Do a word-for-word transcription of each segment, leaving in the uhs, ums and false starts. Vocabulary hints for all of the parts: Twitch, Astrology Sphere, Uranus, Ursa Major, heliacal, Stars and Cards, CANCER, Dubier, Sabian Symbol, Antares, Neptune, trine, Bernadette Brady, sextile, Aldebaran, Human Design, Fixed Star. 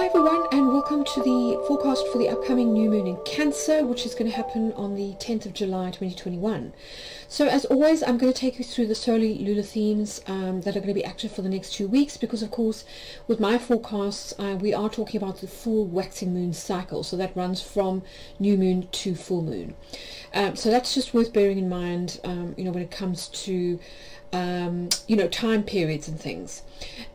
Hi everyone, and welcome to the forecast for the upcoming new moon in Cancer, which is going to happen on the tenth of July twenty twenty-one. So as always, I'm going to take you through the solar lunar themes um, that are going to be active for the next two weeks, because of course with my forecasts uh, we are talking about the full waxing moon cycle, so that runs from new moon to full moon. Um, so that's just worth bearing in mind, um, you know, when it comes to um, you know, time periods and things.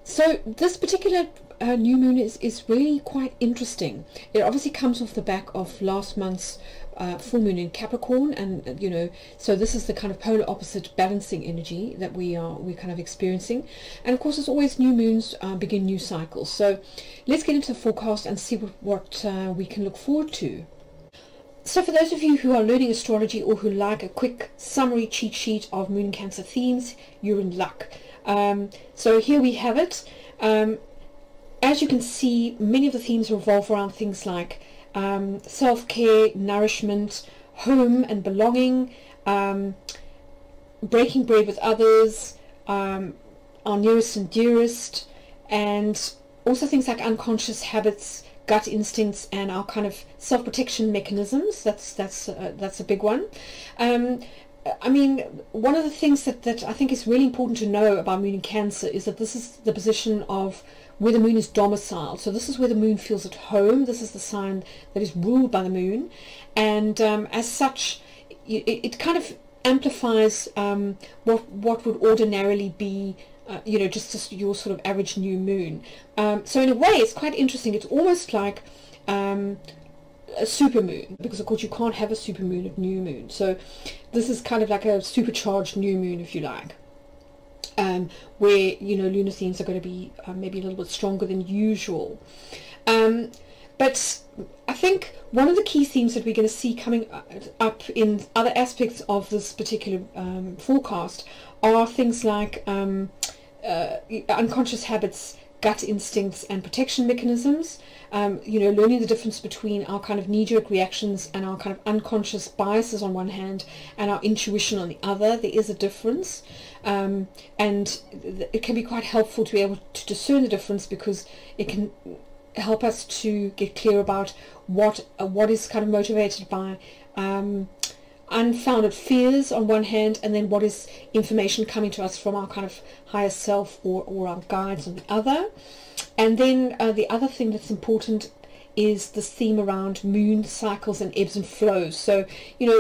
So this particular Uh, new moon is, is really quite interesting. It obviously comes off the back of last month's uh, full moon in Capricorn, and you know, so this is the kind of polar opposite balancing energy that we are we're kind of experiencing. And of course, as always, new moons uh, begin new cycles. So let's get into the forecast and see what, what uh, we can look forward to. So for those of you who are learning astrology or who like a quick summary cheat sheet of moon Cancer themes, you're in luck. Um, so here we have it. Um, As you can see, many of the themes revolve around things like um, self-care, nourishment, home and belonging, um, breaking bread with others, um, our nearest and dearest, and also things like unconscious habits, gut instincts, and our kind of self-protection mechanisms. That's that's uh, that's a big one. Um, I mean, one of the things that, that I think is really important to know about moon in Cancer is that this is the position of where the moon is domiciled. So this is where the moon feels at home. This is the sign that is ruled by the moon, and um, as such it, it kind of amplifies um, what what would ordinarily be uh, you know, just, just your sort of average new moon. Um, so in a way it's quite interesting. It's almost like um, a super moon, because of course you can't have a super moon at new moon, so this is kind of like a supercharged new moon, if you like. Um, where, you know, lunar themes are going to be uh, maybe a little bit stronger than usual. Um, but I think one of the key themes that we're going to see coming up in other aspects of this particular um, forecast are things like um, uh, unconscious habits, gut instincts, and protection mechanisms. Um, you know, learning the difference between our kind of knee-jerk reactions and our kind of unconscious biases on one hand, and our intuition on the other. There is a difference, um, and it can be quite helpful to be able to discern the difference, because it can help us to get clear about what uh, what is kind of motivated by um, unfounded fears on one hand, and then what is information coming to us from our kind of higher self or, or our guides on the other. And then uh, the other thing that's important is this theme around moon cycles and ebbs and flows. So, you know,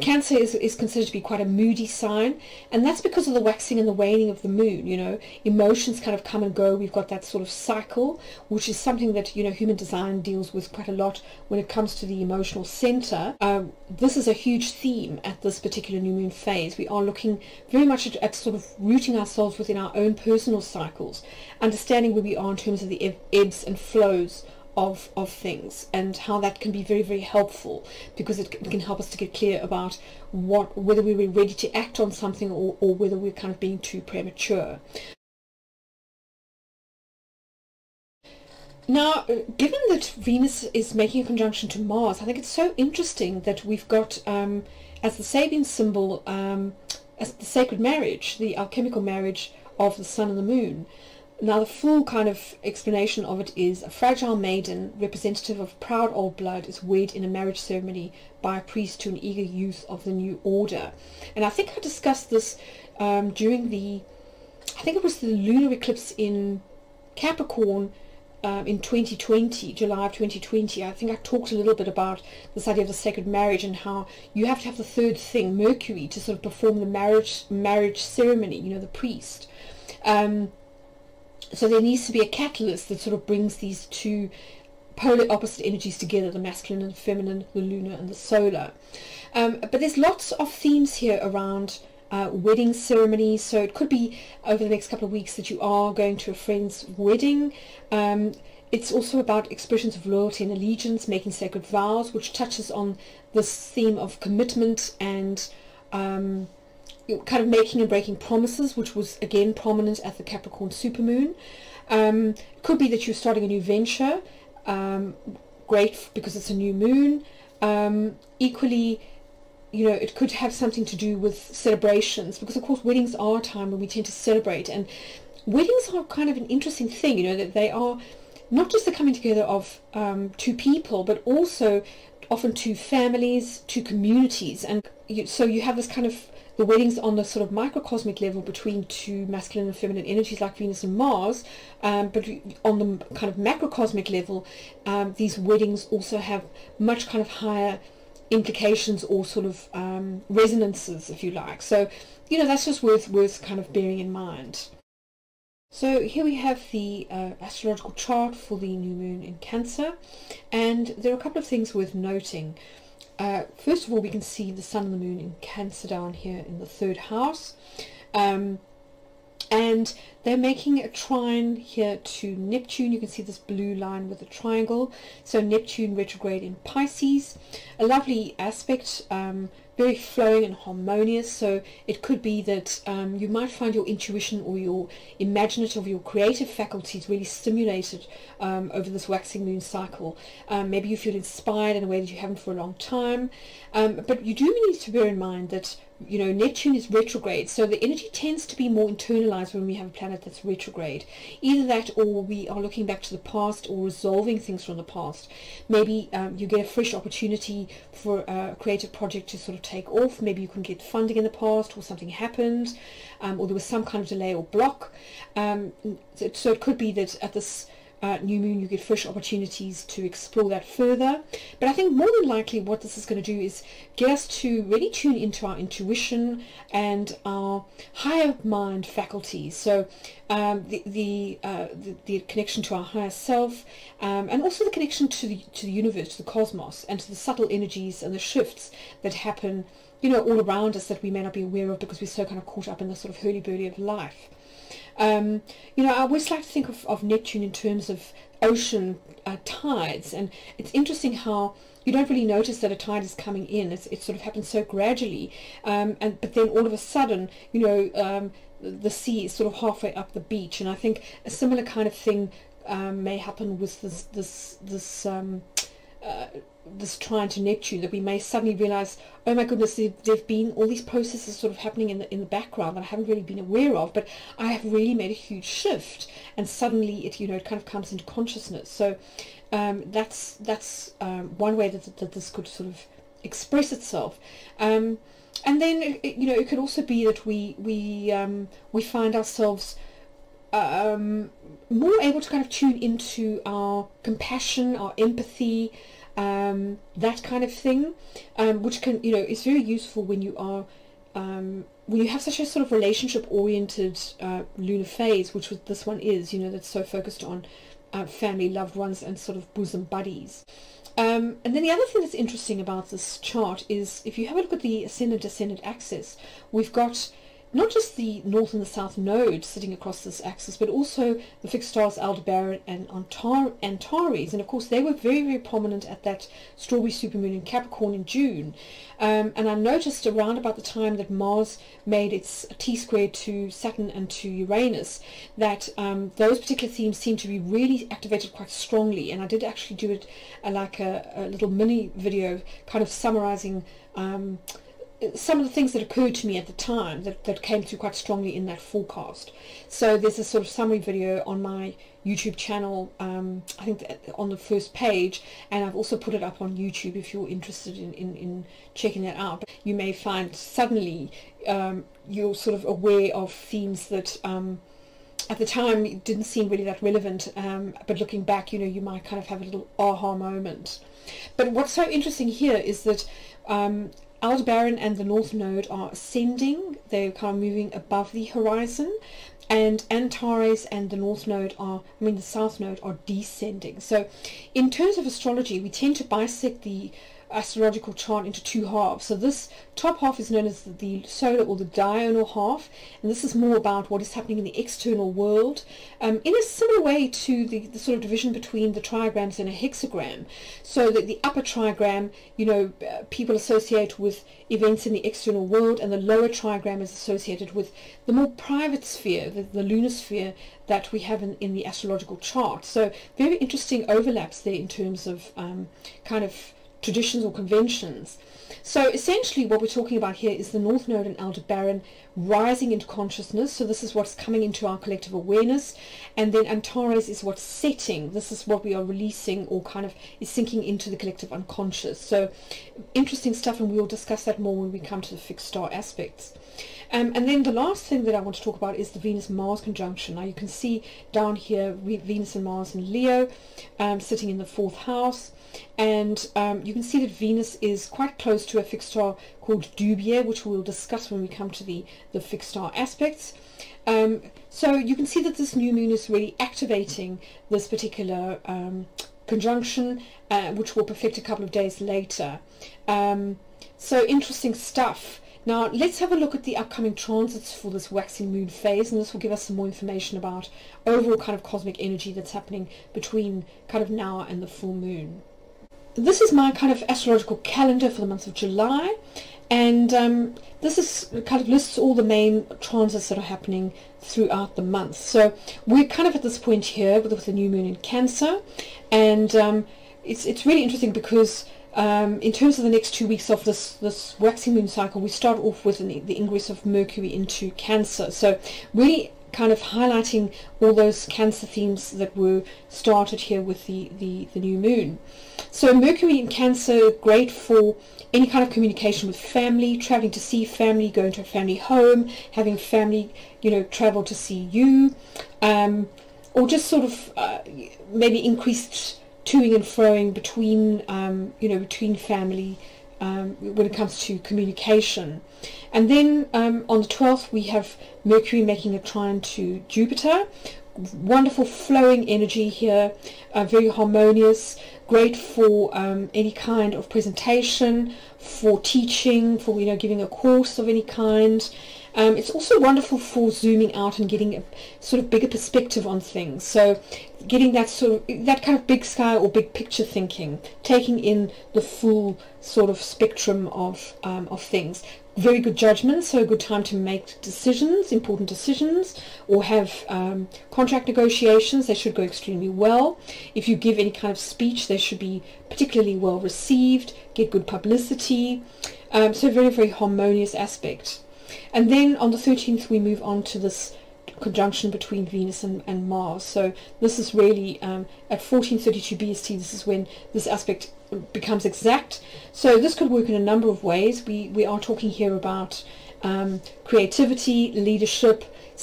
Cancer is, is considered to be quite a moody sign, and that's because of the waxing and the waning of the moon. You know, emotions kind of come and go. We've got that sort of cycle, which is something that, you know, Human Design deals with quite a lot when it comes to the emotional center. Um, this is a huge theme at this particular new moon phase. We are looking very much at, at sort of rooting ourselves within our own personal cycles, understanding where we are in terms of the eb ebbs and flows Of, of things, and how that can be very, very helpful, because it can help us to get clear about what whether we were ready to act on something, or, or whether we're kind of being too premature. Now, given that Venus is making a conjunction to Mars, I think it's so interesting that we've got um, as the Sabian symbol, um, as the sacred marriage, the alchemical marriage of the sun and the moon. Now, the full kind of explanation of it is: a fragile maiden, representative of proud old blood, is wed in a marriage ceremony by a priest to an eager youth of the new order. And I think I discussed this um, during the, I think it was the lunar eclipse in Capricorn um, in twenty twenty, July of twenty twenty. I think I talked a little bit about this idea of the sacred marriage, and how you have to have the third thing, Mercury, to sort of perform the marriage marriage ceremony, you know, the priest. Um, So there needs to be a catalyst that sort of brings these two polar opposite energies together, the masculine and the feminine, the lunar and the solar. Um, but there's lots of themes here around uh, wedding ceremonies. So it could be over the next couple of weeks that you are going to a friend's wedding. Um, it's also about expressions of loyalty and allegiance, making sacred vows, which touches on this theme of commitment and um, kind of making and breaking promises, which was again prominent at the Capricorn supermoon. Um, it could be that you're starting a new venture, um, great, because it's a new moon. Um, equally, you know, it could have something to do with celebrations, because of course weddings are a time when we tend to celebrate, and weddings are kind of an interesting thing. You know, that they are not just the coming together of um, two people, but also often two families, two communities. And you, so you have this kind of, the weddings on the sort of microcosmic level between two masculine and feminine energies like Venus and Mars, um, but on the kind of macrocosmic level, um, these weddings also have much kind of higher implications or sort of um, resonances, if you like. So, you know, that's just worth, worth kind of bearing in mind. So here we have the uh, astrological chart for the new moon in Cancer, and there are a couple of things worth noting. Uh, first of all, we can see the sun and the moon in Cancer down here in the third house, um, and they're making a trine here to Neptune. You can see this blue line with a triangle, so Neptune retrograde in Pisces, a lovely aspect, um, very flowing and harmonious. So it could be that um, you might find your intuition or your imaginative, your creative faculties really stimulated um, over this waxing moon cycle. Um, maybe you feel inspired in a way that you haven't for a long time, um, but you do need to bear in mind that, you know, Neptune is retrograde, so the energy tends to be more internalized when we have a planet that's retrograde. Either that, or we are looking back to the past or resolving things from the past. Maybe um, you get a fresh opportunity for a creative project to sort of take off. Maybe you couldn't get funding in the past, or something happened, um, or there was some kind of delay or block. Um, so it could be that at this Uh, new moon you get fresh opportunities to explore that further. But I think more than likely what this is going to do is get us to really tune into our intuition and our higher mind faculties. So um, the the, uh, the the connection to our higher self, um, and also the connection to the to the universe, to the cosmos, and to the subtle energies and the shifts that happen, you know, all around us that we may not be aware of because we're so kind of caught up in the sort of hurly-burly of life. Um, you know, I always like to think of, of Neptune in terms of ocean uh, tides, and it's interesting how you don't really notice that a tide is coming in. It's, it sort of happens so gradually, um, and but then all of a sudden, you know, um, the sea is sort of halfway up the beach. And I think a similar kind of thing um, may happen with this this this um, uh, this trine to Neptune, that we may suddenly realize, oh my goodness, there have been all these processes sort of happening in the, in the background that I haven't really been aware of, but I have really made a huge shift, and suddenly it, you know, it kind of comes into consciousness. So um, that's that's um, one way that, that this could sort of express itself. Um, and then, it, you know, it could also be that we, we, um, we find ourselves um, more able to kind of tune into our compassion, our empathy, Um, that kind of thing, um, which can, you know, is very useful when you are, um, when you have such a sort of relationship-oriented uh, lunar phase, which this one is, you know, that's so focused on uh, family, loved ones, and sort of bosom buddies. Um, and then the other thing that's interesting about this chart is, if you have a look at the ascendant-descendant axis, we've got not just the north and the south nodes sitting across this axis, but also the fixed stars Aldebaran and Antares. And of course, they were very, very prominent at that strawberry supermoon in Capricorn in June. Um, and I noticed around about the time that Mars made its T-square to Saturn and to Uranus, that um, those particular themes seem to be really activated quite strongly. And I did actually do it uh, like a, a little mini video, kind of summarizing um, some of the things that occurred to me at the time that, that came through quite strongly in that forecast. So there's a sort of summary video on my YouTube channel, um, I think on the first page, and I've also put it up on YouTube if you're interested in, in, in checking that out. You may find suddenly um, you're sort of aware of themes that um, at the time it didn't seem really that relevant, um, but looking back, you know, you might kind of have a little aha moment. But what's so interesting here is that um, Aldebaran and the North Node are ascending, they're kind of moving above the horizon, and Antares and the North Node are, I mean the South Node, are descending. So in terms of astrology, we tend to bisect the astrological chart into two halves. So this top half is known as the solar or the diurnal half, and this is more about what is happening in the external world, um, in a similar way to the, the sort of division between the trigrams and a hexagram. So that the upper trigram, you know, uh, people associate with events in the external world, and the lower trigram is associated with the more private sphere, the, the lunar sphere that we have in, in the astrological chart. So very interesting overlaps there in terms of um, kind of traditions or conventions. So essentially what we're talking about here is the North Node and Aldebaran rising into consciousness. So this is what's coming into our collective awareness. And then Antares is what's setting. This is what we are releasing, or kind of is sinking into the collective unconscious. So interesting stuff, and we will discuss that more when we come to the fixed star aspects. Um, and then the last thing that I want to talk about is the Venus-Mars conjunction. Now you can see down here Venus and Mars in Leo, um, sitting in the fourth house. And um, you can see that Venus is quite close to a fixed star called Dubier, which we'll discuss when we come to the, the fixed star aspects. Um, so you can see that this new moon is really activating this particular um, conjunction, uh, which will perfect a couple of days later. Um, so interesting stuff. Now let's have a look at the upcoming transits for this waxing moon phase, and this will give us some more information about overall kind of cosmic energy that's happening between kind of now and the full moon. This is my kind of astrological calendar for the month of July, and um, this is kind of lists all the main transits that are happening throughout the month. So we're kind of at this point here with, with the new moon in Cancer, and um, it's, it's really interesting because Um, in terms of the next two weeks of this, this waxing moon cycle, we start off with an, the ingress of Mercury into Cancer. So really kind of highlighting all those Cancer themes that were started here with the, the, the new moon. So Mercury in Cancer, great for any kind of communication with family, traveling to see family, going to a family home, having family, you know, travel to see you, um, or just sort of uh, maybe increased toing and froing between, um, you know, between family um, when it comes to communication. And then um, on the twelfth, we have Mercury making a trine to Jupiter. Wonderful flowing energy here, uh, very harmonious, great for um, any kind of presentation, for teaching, for, you know, giving a course of any kind. Um, it's also wonderful for zooming out and getting a sort of bigger perspective on things. So getting that sort of, that kind of big sky or big picture thinking, taking in the full sort of spectrum of, um, of things. Very good judgment, so a good time to make decisions, important decisions, or have um, contract negotiations. They should go extremely well. If you give any kind of speech, they should be particularly well received, get good publicity. Um, so very, very harmonious aspect. And then on the thirteenth, we move on to this conjunction between Venus and, and Mars. So this is really, um, at fourteen thirty-two B S T, this is when this aspect becomes exact. So this could work in a number of ways. We, we are talking here about um, creativity, leadership,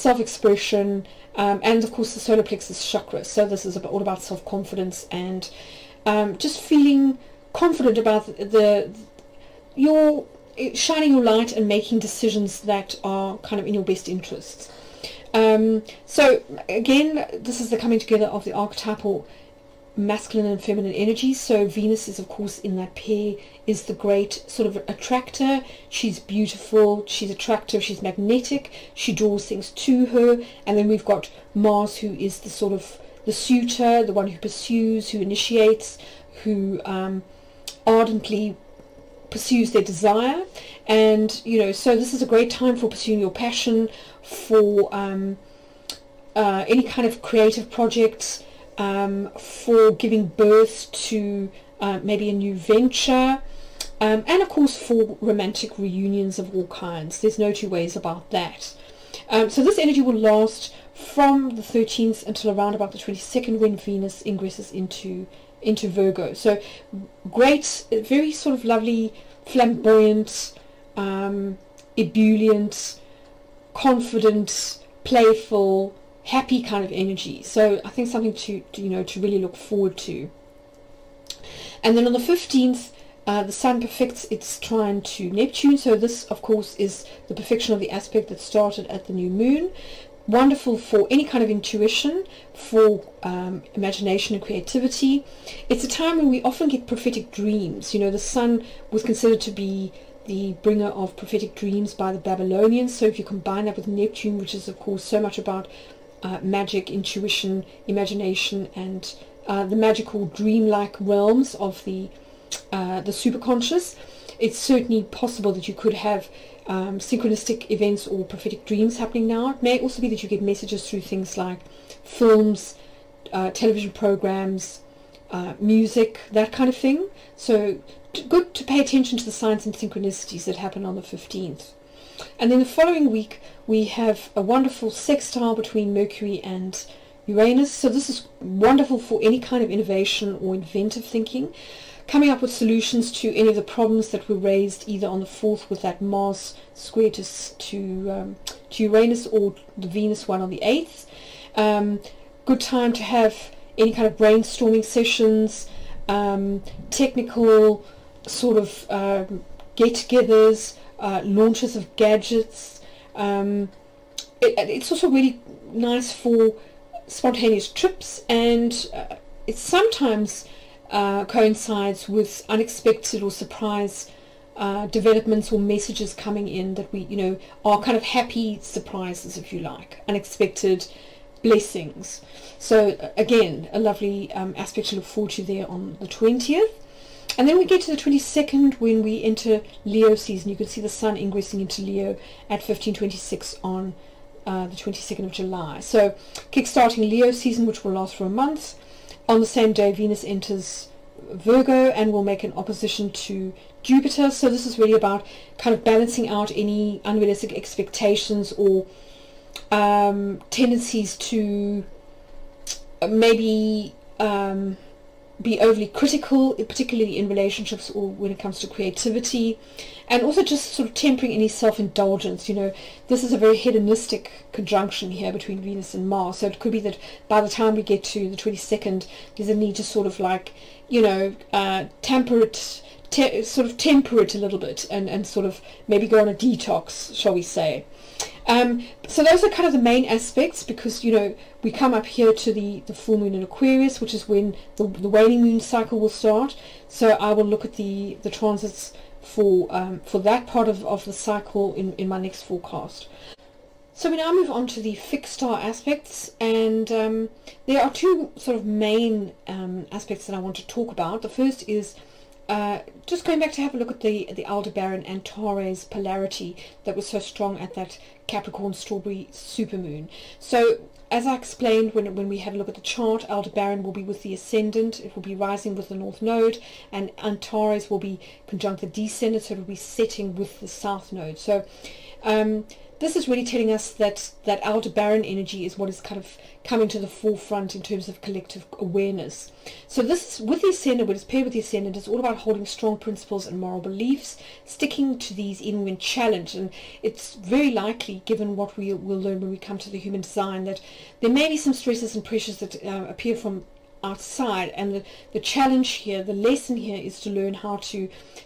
self-expression, um, and of course the solar plexus chakra. So this is about, all about self-confidence and um, just feeling confident about the, the your... shining your light and making decisions that are kind of in your best interests. Um, so again, this is the coming together of the archetypal masculine and feminine energy. So Venus is, of course, in that pair, is the great sort of attractor. She's beautiful, she's attractive, she's magnetic, she draws things to her. And then we've got Mars, who is the sort of the suitor, the one who pursues, who initiates, who um, ardently pursues their desire. And, you know, so this is a great time for pursuing your passion, for um, uh, any kind of creative projects, um, for giving birth to uh, maybe a new venture, um, and of course for romantic reunions of all kinds. There's no two ways about that. Um, so this energy will last from the thirteenth until around about the twenty-second, when Venus ingresses into into Virgo. So great, very sort of lovely, flamboyant, um, ebullient, confident, playful, happy kind of energy. So I think something to, to you know, to really look forward to. And then on the fifteenth, uh, the Sun perfects its trine to Neptune. So this, of course, is the perfection of the aspect that started at the new moon. Wonderful for any kind of intuition, for um, imagination and creativity. It's a time when we often get prophetic dreams. You know, the sun was considered to be the bringer of prophetic dreams by the Babylonians. So if you combine that with Neptune, which is, of course, so much about uh, magic, intuition, imagination, and uh, the magical dreamlike realms of the, uh, the superconscious, it's certainly possible that you could have Um, synchronistic events or prophetic dreams happening now. It may also be that you get messages through things like films, uh, television programs, uh, music, that kind of thing. So good to pay attention to the signs and synchronicities that happen on the fifteenth. And then the following week we have a wonderful sextile between Mercury and Uranus. So this is wonderful for any kind of innovation or inventive thinking, coming up with solutions to any of the problems that were raised either on the fourth with that Mars square to, to, um, to Uranus, or the Venus one on the eighth. Um, good time to have any kind of brainstorming sessions, um, technical sort of um, get-togethers, uh, launches of gadgets. Um, it, it's also really nice for spontaneous trips, and uh, it sometimes uh, coincides with unexpected or surprise uh, developments or messages coming in that we, you know, are kind of happy surprises, if you like, unexpected blessings. So again, a lovely um, aspect to look forward to there on the twentieth. And then we get to the twenty-second when we enter Leo season. You can see the Sun ingressing into Leo at fifteen twenty-six on Uh, the twenty-second of July. So kick-starting Leo season, which will last for a month. On the same day, Venus enters Virgo and will make an opposition to Jupiter. So this is really about kind of balancing out any unrealistic expectations or um, tendencies to maybe um, be overly critical, particularly in relationships or when it comes to creativity, and also just sort of tempering any self-indulgence. You know, this is a very hedonistic conjunction here between Venus and Mars, so it could be that by the time we get to the twenty-second, there's a need to sort of like, you know, uh, temper it, te sort of temper it a little bit, and, and sort of maybe go on a detox, shall we say. Um, so those are kind of the main aspects, because, you know, we come up here to the, the full moon in Aquarius, which is when the, the waning moon cycle will start. So I will look at the, the transits for um, for that part of, of the cycle in, in my next forecast. So we now move on to the fixed star aspects, and um, there are two sort of main um, aspects that I want to talk about. The first is Uh, just going back to have a look at the the Aldebaran Antares polarity that was so strong at that Capricorn strawberry supermoon. So as I explained when, when we had a look at the chart, Aldebaran will be with the ascendant, it will be rising with the north node, and Antares will be conjunct the descendant, so it will be setting with the south node. So um, this is really telling us that that Aldebaran energy is what is kind of coming to the forefront in terms of collective awareness. So this is with the ascendant, when it's paired with the ascendant, it's all about holding strong principles and moral beliefs, sticking to these even when challenged. And it's very likely, given what we will learn when we come to the human design, that there may be some stresses and pressures that uh, appear from outside, and the, the challenge here, the lesson here, is to learn how to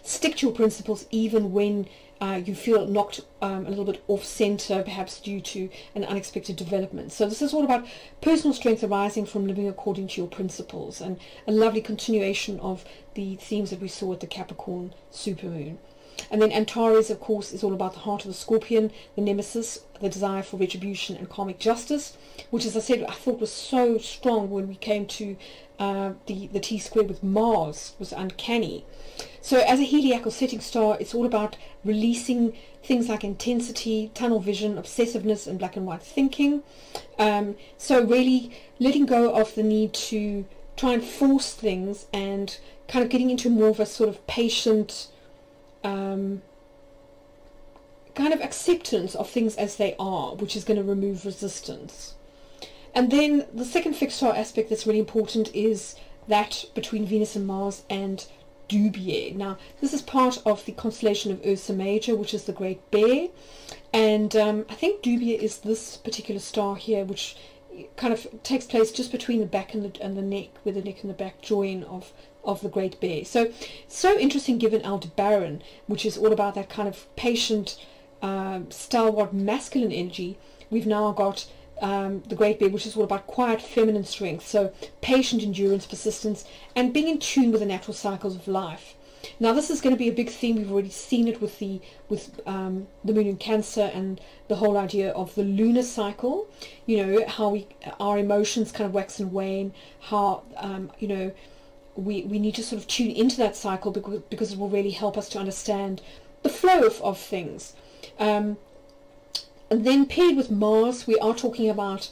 stick to your principles even when Uh, you feel knocked um, a little bit off center, perhaps due to an unexpected development. So this is all about personal strength arising from living according to your principles, and a lovely continuation of the themes that we saw at the Capricorn supermoon. And then Antares, of course, is all about the heart of the scorpion, the nemesis, the desire for retribution and karmic justice, which, as I said, I thought was so strong when we came to uh, the, the T-square with Mars. It was uncanny. So as a heliacal setting star, it's all about releasing things like intensity, tunnel vision, obsessiveness, and black and white thinking. Um, so really letting go of the need to try and force things, and kind of getting into more of a sort of patient um, kind of acceptance of things as they are, which is going to remove resistance. And then the second fixed star aspect that's really important is that between Venus and Mars and Dubier. Now, this is part of the constellation of Ursa Major, which is the Great Bear, and um, I think Dubier is this particular star here, which kind of takes place just between the back and the, and the neck, where the neck and the back join of of the Great Bear. So, so interesting, given Aldebaran, which is all about that kind of patient, um, stalwart masculine energy. We've now got Um, the Great Bear, which is all about quiet feminine strength, so patient endurance, persistence, and being in tune with the natural cycles of life. Now this is going to be a big theme. We've already seen it with the with um, the moon in Cancer, and the whole idea of the lunar cycle, you know, how we, our emotions kind of wax and wane, how um, you know, we, we need to sort of tune into that cycle, because, because it will really help us to understand the flow of, of things. Um, And then paired with Mars, we are talking about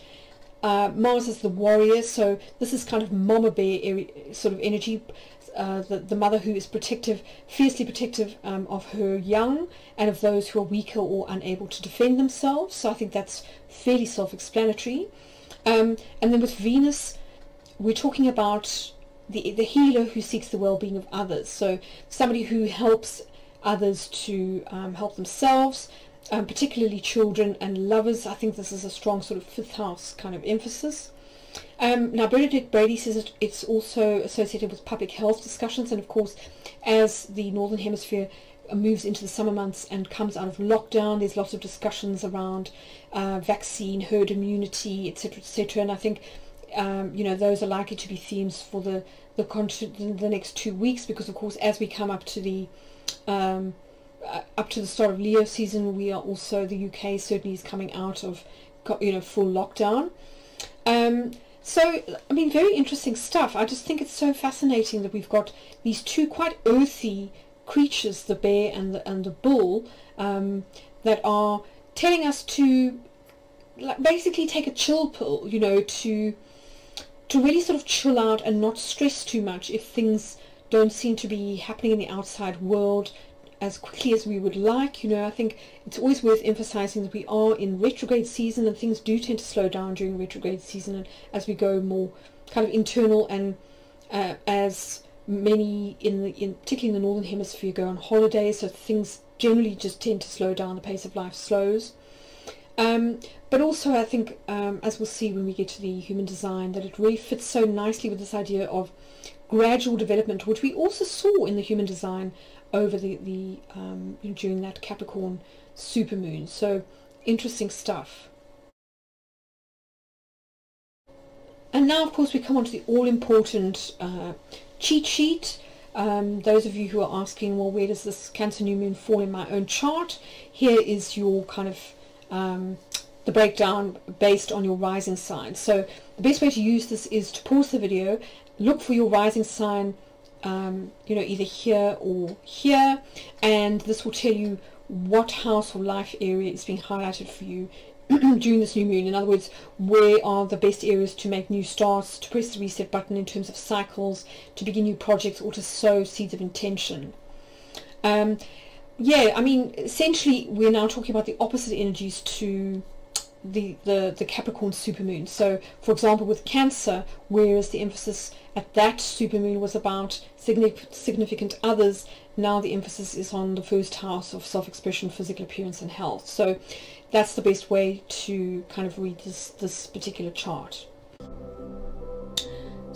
Uh, Mars is the warrior, so this is kind of momabere sort of energy, uh, the, the mother who is protective, fiercely protective um, of her young and of those who are weaker or unable to defend themselves. So I think that's fairly self-explanatory. Um, and then with Venus, we're talking about the, the healer who seeks the well-being of others. So somebody who helps others to um, help themselves, um, particularly children and lovers. I think this is a strong sort of fifth house kind of emphasis. Um, now Bernadette Brady says it, it's also associated with public health discussions, and of course as the Northern Hemisphere moves into the summer months and comes out of lockdown, there's lots of discussions around uh, vaccine, herd immunity, etc, et cetera. And I think um, you know, those are likely to be themes for the the, the next two weeks because of course as we come up to the Um, up to the start of Leo season, we are also, the U K certainly is coming out of, you know, full lockdown. Um, so, I mean, very interesting stuff. I just think it's so fascinating that we've got these two quite earthy creatures, the bear and the, and the bull, um, that are telling us to like, basically take a chill pill, you know, to, to really sort of chill out and not stress too much if things don't seem to be happening in the outside world as quickly as we would like. You know, I think it's always worth emphasizing that we are in retrograde season and things do tend to slow down during retrograde season, and as we go more kind of internal and uh, as many in the in particularly in the Northern Hemisphere go on holiday, so things generally just tend to slow down, the pace of life slows. Um, but also I think um, as we'll see when we get to the human design, that it really fits so nicely with this idea of gradual development, which we also saw in the human design over the, the um, during that Capricorn supermoon. So interesting stuff. And now of course we come on to the all-important uh, cheat sheet. Um, those of you who are asking, well, where does this Cancer new moon fall in my own chart? Here is your kind of um, the breakdown based on your rising sign. So the best way to use this is to pause the video, look for your rising sign, um, you know, either here or here, and this will tell you what house or life area is being highlighted for you during this new moon. In other words, where are the best areas to make new starts, to press the reset button in terms of cycles, to begin new projects, or to sow seeds of intention. Um, yeah, I mean, essentially we're now talking about the opposite energies to The, the, the Capricorn supermoon. So for example with Cancer, whereas the emphasis at that supermoon was about significant others, now the emphasis is on the first house of self-expression, physical appearance and health. So that's the best way to kind of read this, this particular chart.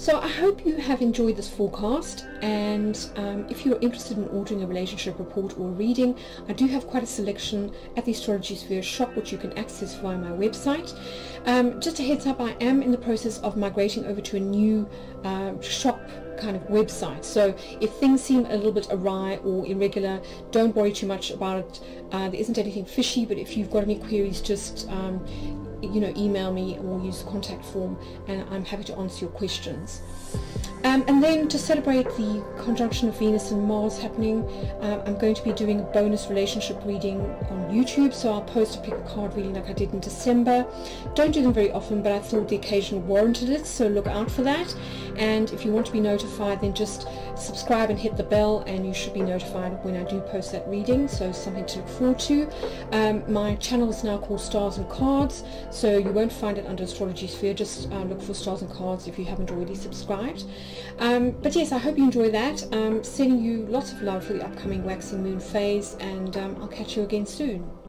So I hope you have enjoyed this forecast, and um, if you're interested in ordering a relationship report or reading, I do have quite a selection at the Astrology Sphere shop which you can access via my website. Um, just a heads up, I am in the process of migrating over to a new uh, shop kind of website, so if things seem a little bit awry or irregular, don't worry too much about it. Uh, there isn't anything fishy, but if you've got any queries, just um, you know, email me or use the contact form and I'm happy to answer your questions. Um, and then to celebrate the conjunction of Venus and Mars happening, um, I'm going to be doing a bonus relationship reading on YouTube, so I'll post a pick a card reading like I did in December. Don't do them very often, but I thought the occasion warranted it, so look out for that. And if you want to be notified, then just subscribe and hit the bell and you should be notified when I do post that reading, so something to look forward to. Um, my channel is now called Stars and Cards, so you won't find it under Astrology Sphere, just uh, look for Stars and Cards if you haven't already subscribed. Um, but yes, I hope you enjoy that. Um, sending you lots of love for the upcoming waxing moon phase, and um, I'll catch you again soon.